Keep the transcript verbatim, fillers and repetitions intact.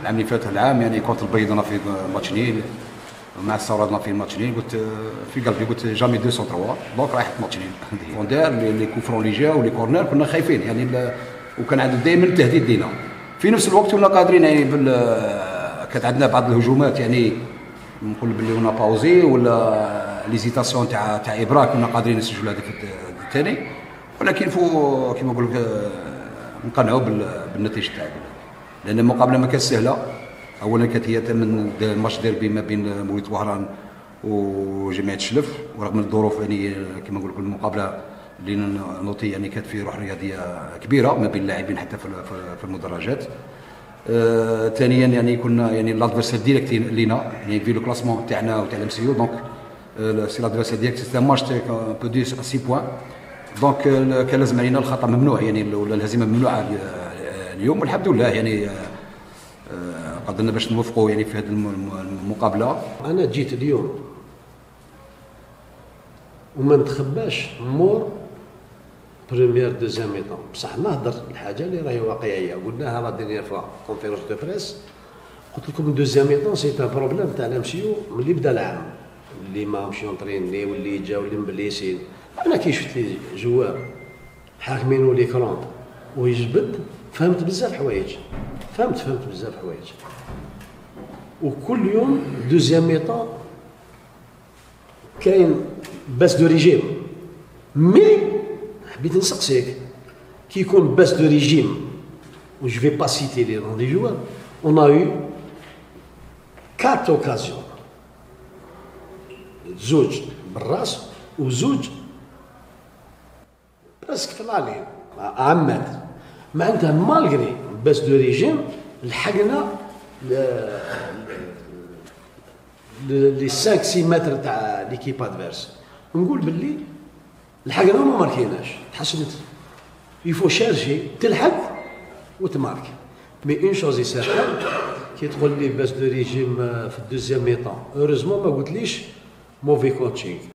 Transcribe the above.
العام اللي فات العام يعني كرة البيض انا في ماتش نيل مع الثورة انا في ماتش نيل قلت في قلبي قلت جامي مئتين وثلاثة دونك رايح ماتش نيل فوندير لي كوفرون اللي جاو لي كورنر كنا خايفين يعني وكان عندنا دائما التهديد لينا في نفس الوقت كنا قادرين يعني بال كانت عندنا بعض الهجومات يعني نقول بلي هنا باوزي ولا ليزيتاسيون تاع تاع ابراك كنا قادرين نسجلوا هذاك الثاني ولكن فو كيما نقول لك نقنعوا بالنتيجه تاعنا لان المقابله ما كانتش سهله. اولا كانت هي من ماتش ديربي ما بين مولودية وهران وجمعيه الشلف ورغم الظروف يعني كما نقول لكم المقابله اللي نوطي يعني كانت في روح رياضيه كبيره ما بين اللاعبين حتى في المدرجات. آه ثانيا يعني كنا يعني لادفيرسير ديريكت لينا يعني في لو كلاسمون تاعنا وتاع لمسيو دونك سي لادفيرسير ديريكت سي ان ماتش تاعك ان بو دو ستة بوان دونك كان لازم علينا الخطا ممنوع يعني ولا الهزيمه ممنوعه اليوم والحمد لله يعني قدرنا باش نوفقوا يعني في هذه المقابله. انا جيت اليوم وما نتخباش مور بريمير دوزيام ميطون بصح نهضر الحاجه اللي راهي واقعيه قلناها لا دينيير فوا كونفيرونس دو بريس قلت لكم دوزيام ميطون سي ان بروبليم تاعنا نمشيو ملي بدا العام اللي ما مشيو نطريني واللي جاو اللي مبليسين انا كي شفت لي جوار حاكمينو ليكرون ويجبد فهمت بزاف حوايج فهمت فهمت بزاف حوايج وكل يوم دوزيام ميطون كاين باس دو ريجيم مي حبيت نسقسيك كي يكون باس دو ريجيم و جو في با سيتي لي نون دي جوار اون ا يو كات اوكازيون زوج بالراس وزوج براسك في العالين عماد معناتها مالغري باس دو ريجيم لحقنا لي خمسة ستة متر تاع ليكيب ادفيرس نقول باللي لحقنا وما ماركيناش تحسنت يفو شارجي تلحق وتمارك مي اون شوز اي سارتان كي تقول لي باس دو ريجيم في الدوزيام ميطون اوروزمون ما قلتليش موفي كوتشينغ.